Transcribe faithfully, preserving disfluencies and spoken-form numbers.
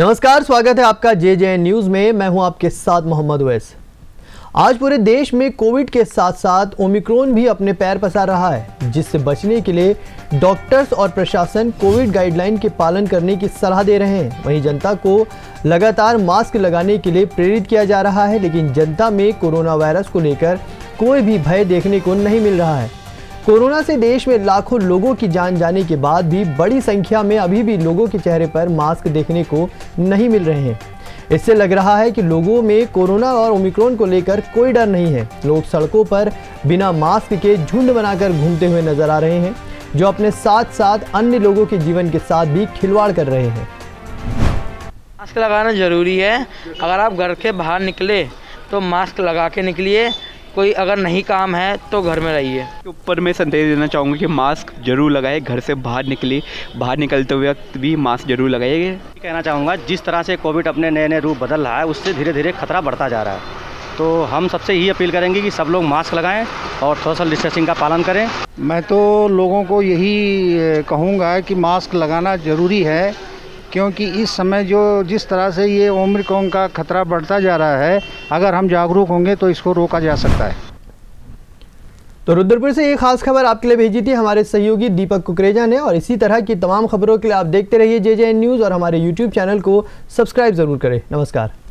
नमस्कार, स्वागत है आपका जेजे न्यूज में। मैं हूं आपके साथ मोहम्मद वैस। आज पूरे देश में कोविड के साथ साथ ओमिक्रॉन भी अपने पैर पसार रहा है, जिससे बचने के लिए डॉक्टर्स और प्रशासन कोविड गाइडलाइन के पालन करने की सलाह दे रहे हैं। वहीं जनता को लगातार मास्क लगाने के लिए प्रेरित किया जा रहा है, लेकिन जनता में कोरोना वायरस को लेकर कोई भी भय देखने को नहीं मिल रहा है। कोरोना से देश में लाखों लोगों की जान जाने के बाद भी बड़ी संख्या में अभी भी लोगों के चेहरे पर मास्क देखने को नहीं मिल रहे हैं। इससे लग रहा है कि लोगों में कोरोना और ओमिक्रॉन को लेकर कोई डर नहीं है। लोग सड़कों पर बिना मास्क के झुंड बनाकर घूमते हुए नजर आ रहे हैं, जो अपने साथ साथ अन्य लोगों के जीवन के साथ भी खिलवाड़ कर रहे हैं। मास्क लगाना जरूरी है। अगर आप घर के बाहर निकले तो मास्क लगा के निकलिए। कोई अगर नहीं काम है तो घर में रहिए। ऊपर मैं संदेश देना चाहूँगा कि मास्क जरूर लगाए। घर से बाहर निकली बाहर निकलते वक्त भी मास्क जरूर लगाइए। कहना चाहूँगा, जिस तरह से कोविड अपने नए नए रूप बदल रहा है, उससे धीरे धीरे खतरा बढ़ता जा रहा है। तो हम सबसे यही अपील करेंगे कि सब लोग मास्क लगाएं और सोशल डिस्टेंसिंग का पालन करें। मैं तो लोगों को यही कहूँगा कि मास्क लगाना ज़रूरी है, क्योंकि इस समय जो जिस तरह से ये ओमिक्रॉन का खतरा बढ़ता जा रहा है, अगर हम जागरूक होंगे तो इसको रोका जा सकता है। तो रुद्रपुर से एक खास खबर आपके लिए भेजी थी हमारे सहयोगी दीपक कुकरेजा ने, और इसी तरह की तमाम खबरों के लिए आप देखते रहिए जेजे न्यूज और हमारे यूट्यूब चैनल को सब्सक्राइब जरूर करें। नमस्कार।